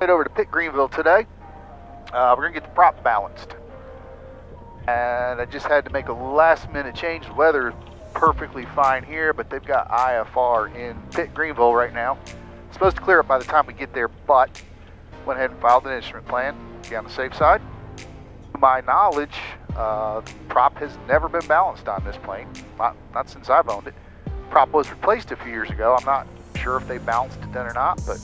head over to Pitt-Greenville today. We're going to get the prop balanced. And I just had to make a last minute change. The weather is perfectly fine here, but they've got IFR in Pitt-Greenville right now. It's supposed to clear up by the time we get there, but went ahead and filed an instrument plan to be on the safe side. To my knowledge, the prop has never been balanced on this plane, not since I've owned it. Prop was replaced a few years ago. I'm not sure if they balanced it then or not, but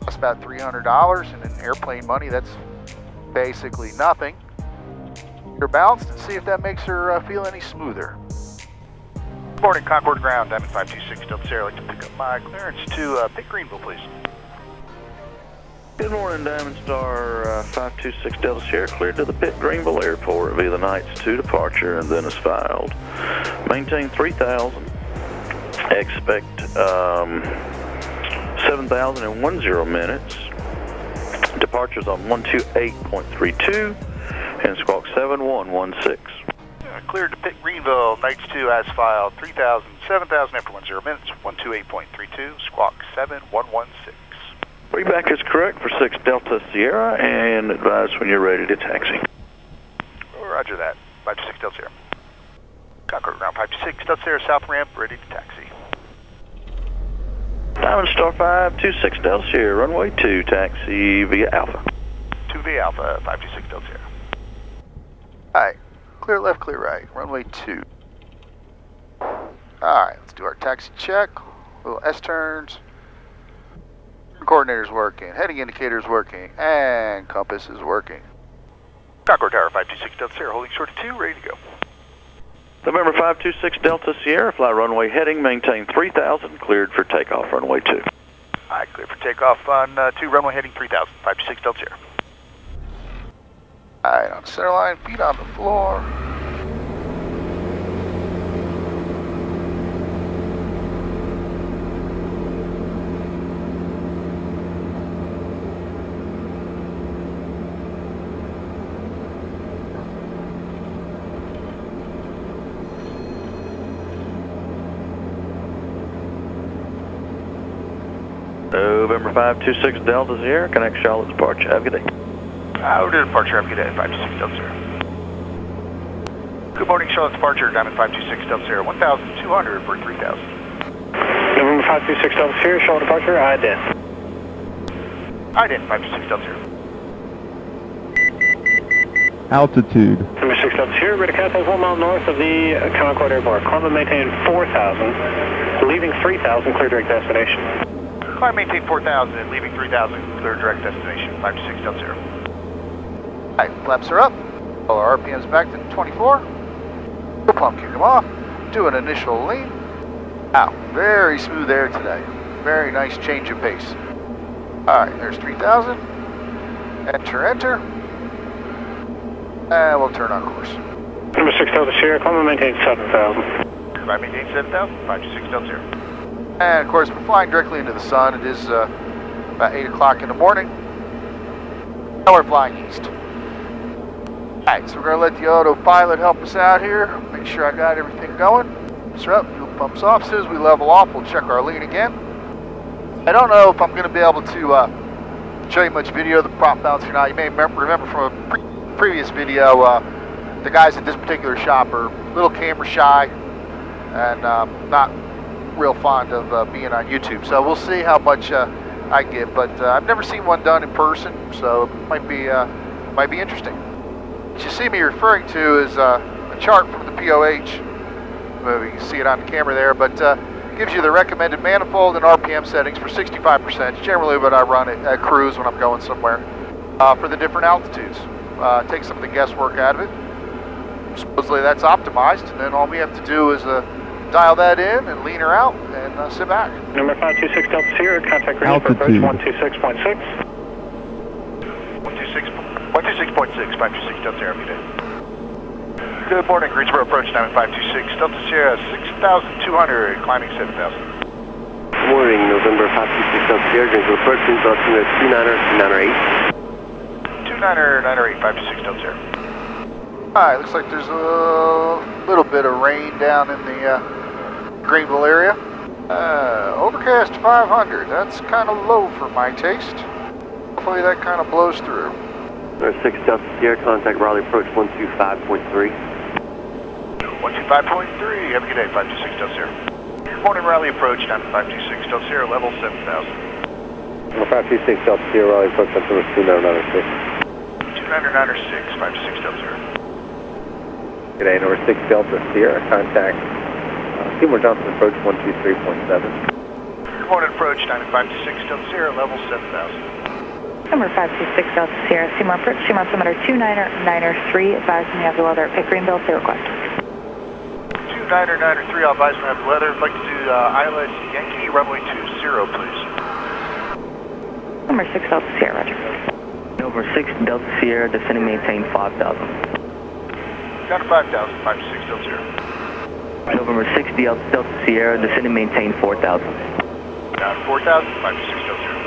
that's about $300, and in airplane money, that's basically nothing. They're balanced and see if that makes her feel any smoother. Good morning, Concord Ground, Diamond 526 Delta Sierra. I'd like to pick up my clearance to Pitt-Greenville, please. Good morning, Diamond Star 526 Delta Sierra, cleared to the Pitt-Greenville Airport via the Knights 2 departure and then is filed. Maintain 3,000. Expect 7,010 minutes. Departures on 128.32 and squawk 7116. Cleared to Pitt-Greenville, Knights 2 as filed, 3,000, 7,000 after 10 minutes, 128.32, squawk 7116. Readback is correct for 6 Delta Sierra and advise when you're ready to taxi. Roger that, 526 Delta Sierra. Concord Ground 526 Delta Sierra, south ramp, ready to taxi. Diamond Star 526 Delta Sierra, runway 2, taxi via Alpha. 2 via Alpha, 526 Delta Sierra. Alright, clear left, clear right, runway 2. Alright, let's do our taxi check, little S-turns. Coordinator's working, heading indicator's working, and compass is working. Concord Tower 526 Delta Sierra, holding short of 2, ready to go. November 526 Delta Sierra, fly runway heading, maintain 3,000, cleared for takeoff, runway 2. Alright, cleared for takeoff on 2, runway heading 3,000, 526 Delta Sierra. Alright, on center line, feet on the floor. November 526 Delta Sierra, connect Charlotte Departure. Have a good day. Over to departure, have a good day, 526 Delta Sierra. Good morning, Charlotte Departure, Diamond 526 Delta Sierra, 1,200 for 3,000. November 526 Delta Sierra, Charlotte Departure, IDEN. IDEN, 526 Delta Sierra. Altitude. Number 6 Delta Sierra, ready to contact 1 mile north of the Concord Airport. Climb and maintain 4,000, leaving 3,000, clear direct destination. Climb and maintain 4,000 and leaving 3,000, clear direct destination, 526 Delta Sierra. Alright, flaps are up, all our RPMs back to 24, we'll plumb kick them off, do an initial lean. Wow, very smooth air today, very nice change of pace. Alright, there's 3,000, enter, enter, and we'll turn on course. Number 6 Delta Sierra, climb and maintain 7,000. Climb and maintain 7,000, 526 Delta Sierra. And of course, we're flying directly into the sun, it is about 8 o'clock in the morning, now we're flying east. Alright, so we're going to let the autopilot help us out here, make sure I got everything going. Pumps up, fuel pumps off, as soon as we level off, we'll check our lean again. I don't know if I'm going to be able to show you much video of the prop balance or not. You may remember from a previous video, the guys at this particular shop are a little camera shy and not real fond of being on YouTube. So we'll see how much I get, but I've never seen one done in person, so it might be interesting. What you see me referring to is a chart from the POH. Well, you can see it on the camera there, but gives you the recommended manifold and RPM settings for 65%. Generally what I run at cruise when I'm going somewhere for the different altitudes. Take some of the guesswork out of it. Supposedly that's optimized, and then all we have to do is dial that in and lean her out and sit back. Number 526 Delta Sierra, contact Green for approach 126.6. 126.6, 526 Delta Sierra, good day. Good morning, Greensboro approach, Diamond 526 Delta Sierra, 6,200, climbing 7,000. Good morning, November 526 Delta Sierra, Greensboro approach, Greensboro approach, 29er, 908, 526 Delta Sierra. Alright, looks like there's a little bit of rain down in the Greenville area. Overcast 500, that's kind of low for my taste. hopefully that kind of blows through. North 6 Delta Sierra, contact Raleigh Approach 125.3. 125.3, have a good day, 526 Delta Sierra. Morning, Raleigh Approach, Diamond 526 Delta Sierra, level 7000. 526 Delta Sierra, Raleigh Approach, that's number 2996. 2996, 526 Delta Sierra. Good day, North 6 Delta Sierra, contact Seymour Johnson Approach 123.7. Concord Approach, Diamond 526 Delta Sierra, level 7000. Number 526 Delta Sierra, Seymour Approach, Seymour Altimeter 2993, advise me have the weather at Pitt-Greenville, say request. 2993, I'll advise me have the weather, I'd like to do ILS Yankee, runway 20, please. Number 6 Delta Sierra, roger. Number 6 Delta Sierra, descending maintain 5000. Down to 5000, 526 Delta Sierra. November 6 Delta Sierra, descend and maintain 4000. Down to 4000, 526 Delta Sierra.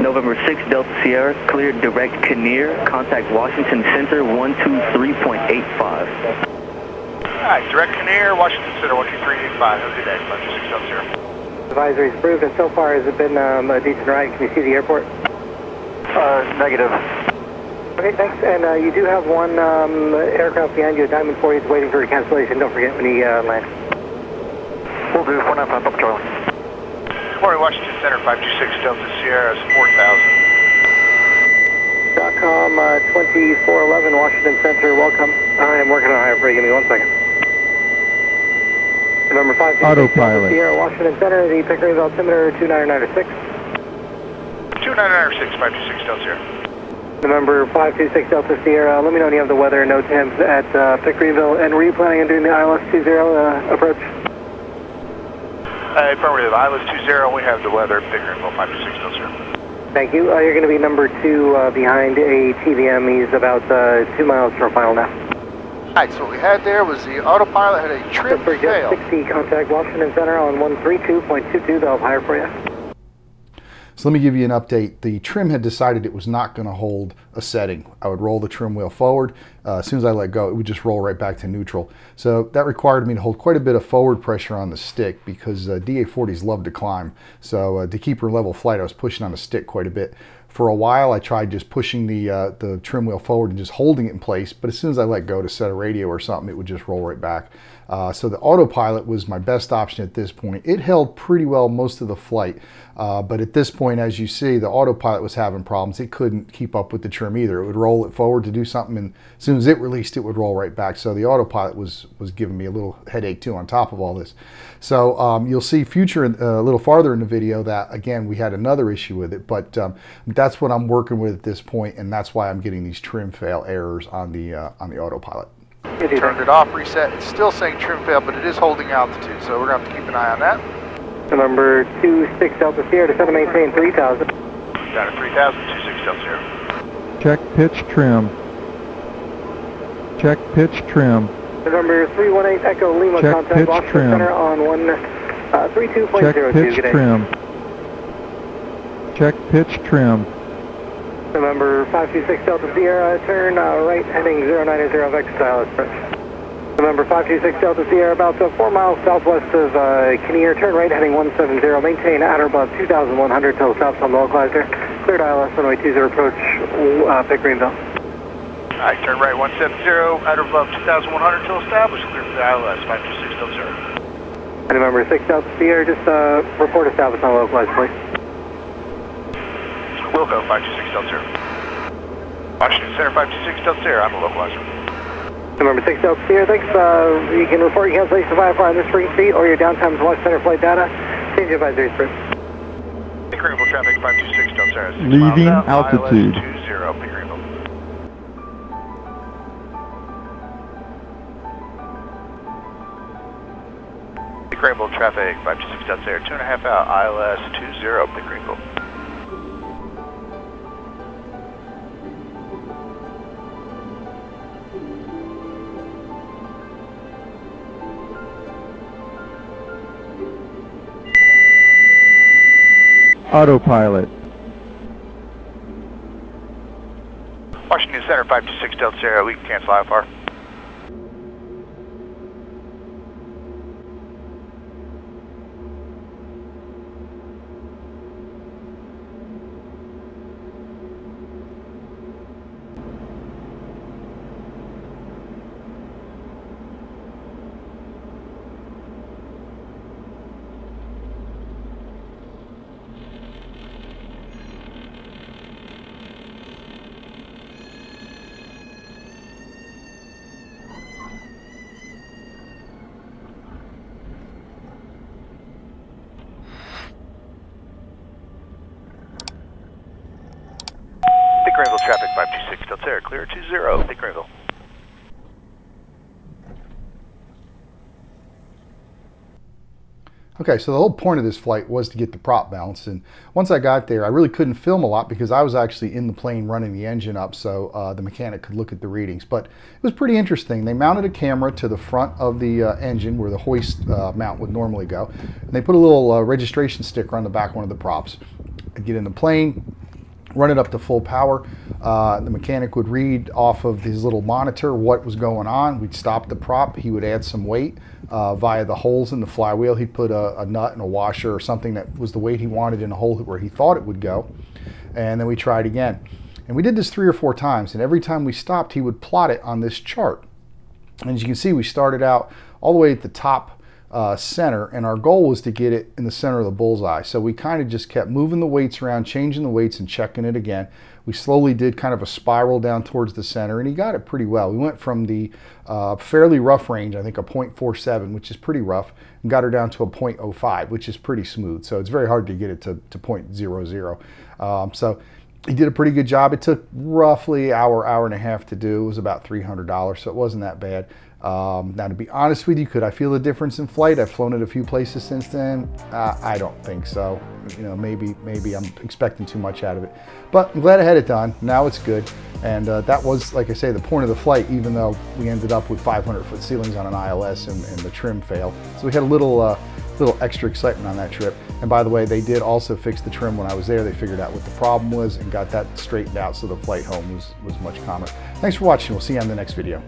November 6 Delta Sierra, clear direct Kinnear, contact Washington Center 123.85. Alright, direct Kinnear, Washington Center 123.85. Have a good day, 526 Delta Sierra. Advisory is approved, and so far has it been a decent ride? Can you see the airport? Negative. Okay, thanks, and you do have one aircraft behind you, Diamond 40 is waiting for your cancellation, don't forget when he lands. We'll do 495 up, Charlie. Morning, Washington Center, 526 Delta Sierra, 4000. .com 2411, Washington Center, welcome. I am working on higher for you, give me 1 second. Number 526 Delta Sierra, Washington Center, the Pickering altimeter 2996. 2996, 526 Delta Sierra. The number 526 Delta Sierra, let me know when you have the weather and no temps at Pitt-Greenville. And were you planning on doing the ILS 20 approach? Affirmative, ILS 20, we have the weather, Pitt-Greenville 526 Delta Sierra. Thank you. You're going to be number 2 behind a TVM. He's about 2 miles from final now. Alright, so what we had there was the autopilot had a trip fail. 60, contact Washington Center on 132.22, they'll hire for you. So let me give you an update. The trim had decided it was not going to hold a setting. I would roll the trim wheel forward. As soon as I let go, it would just roll right back to neutral. So that required me to hold quite a bit of forward pressure on the stick because DA-40s love to climb. So to keep her level flight, I was pushing on the stick quite a bit. For a while, I tried just pushing the trim wheel forward and just holding it in place, but as soon as I let go to set a radio or something, it would just roll right back. So the autopilot was my best option at this point. It held pretty well most of the flight, but at this point, as you see, the autopilot was having problems. It couldn't keep up with the trim either. It would roll it forward to do something, and as soon as it released, it would roll right back. So the autopilot was giving me a little headache too on top of all this. So you'll see future a little farther in the video that, again, we had another issue with it, but that's what I'm working with at this point, and that's why I'm getting these trim fail errors on the autopilot. It turned it off, reset. It's still saying trim fail, but it is holding altitude, so we're going to have to keep an eye on that. Number 26 Delta Sierra, descend and maintain 3000. Down to 3000, 26 Delta Sierra. Check pitch trim. Check pitch trim. Number 318 Echo Lima, check contact Washington trim. Center on 132.02. Check pitch today. Trim. Check pitch trim. Number 526 Delta Sierra, turn right heading 090 VX style approach. Number 526 Delta Sierra, about 4 miles southwest of Kinnear, turn right heading 170, maintain at or above 2100 till stop on the localizer. Cleared ILS runway 20 approach, Pitt-Greenville. Alright, turn right 170, at or above 2100 till established, cleared for the ILS 526 Delta Sierra. And number 6 Delta Sierra, just report established on the localizer, please. We'll go 526 Delta Sierra. Washington Center 526 Delta Sierra, I'm a localizer. Number 6 Delta Sierra, thanks. You can report your cancellation of IFR on this frequency or your downtime to watch center flight data. Change advisory approved. Pitt-Greenville traffic 526 Delta Sierra. Leaving altitude. ILS 20 Pitt-Greenville. Pitt-Greenville traffic 526 Delta Sierra, 2.5 out, ILS 20 Pitt-Greenville. Autopilot. Washington Center 526 Delta Sierra, we can cancel IFR. Pitt-Greenville traffic 526 Delta Sierra, clear 20, Pitt-Greenville. Okay, so the whole point of this flight was to get the prop balance, and once I got there, I really couldn't film a lot because I was actually in the plane running the engine up so the mechanic could look at the readings, but it was pretty interesting. They mounted a camera to the front of the engine where the hoist mount would normally go, and they put a little registration sticker on the back of one of the props. I'd get in the plane, run it up to full power. The mechanic would read off of his little monitor what was going on. We'd stop the prop. He would add some weight via the holes in the flywheel. He'd put a nut and a washer or something that was the weight he wanted in a hole where he thought it would go. And then we tried again. And we did this 3 or 4 times. And every time we stopped, he would plot it on this chart. And as you can see, we started out all the way at the top center, and our goal was to get it in the center of the bullseye. So we kind of just kept moving the weights around, changing the weights and checking it again. We slowly did kind of a spiral down towards the center, and he got it pretty well. We went from the fairly rough range, I think a 0.47, which is pretty rough, and got her down to a 0.05, which is pretty smooth. So it's very hard to get it to 0.00. So he did a pretty good job. It took roughly hour and a half to do. It was about $300, so it wasn't that bad. Now, to be honest with you, could I feel the difference in flight? I've flown it a few places since then. I don't think so. You know, maybe I'm expecting too much out of it. But I'm glad I had it done. Now it's good. And that was, like I say, the point of the flight, even though we ended up with 500-foot ceilings on an ILS and the trim fail. So we had a little extra excitement on that trip. And by the way, they did also fix the trim when I was there. They figured out what the problem was and got that straightened out, so the flight home was much calmer. Thanks for watching. We'll see you on the next video.